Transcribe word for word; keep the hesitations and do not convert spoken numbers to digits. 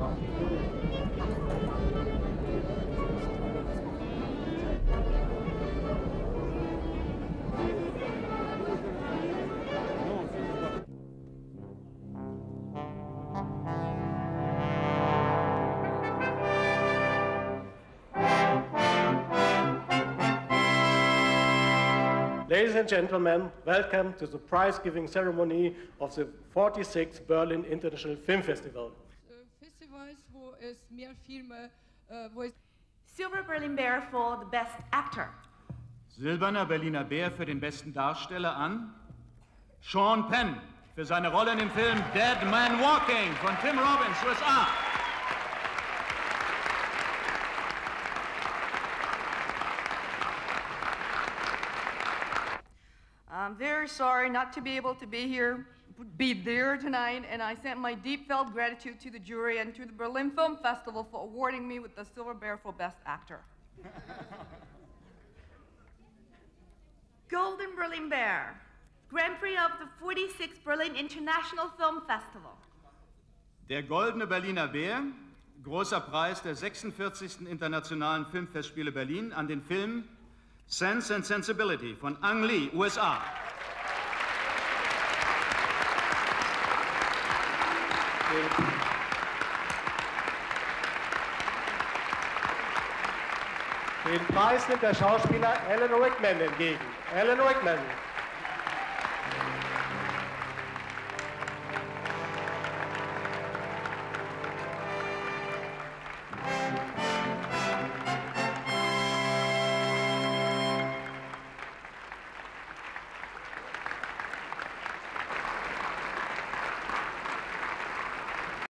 Ladies and gentlemen, welcome to the prize-giving ceremony of the forty-sixth Berlin International Film Festival. Silver Berlin Bear for the best actor. Silberner Berliner Bär für den besten Darsteller an Sean Penn für seine Rolle in dem Film Dead Man Walking von Tim Robbins, U S A. I'm very sorry not to be able to be here, be there tonight, and I sent my deep-felt gratitude to the jury and to the Berlin Film Festival for awarding me with the Silver Bear for Best Actor. Golden Berlin Bear, Grand Prix of the forty-sixth Berlin International Film Festival. Der Goldene Berliner Bär, großer Preis der sechsundvierzigsten Internationalen Filmfestspiele Berlin an den Film Sense and Sensibility von Ang Lee, U S A. Den Preis nimmt der Schauspieler Alan Rickman entgegen. Alan Rickman.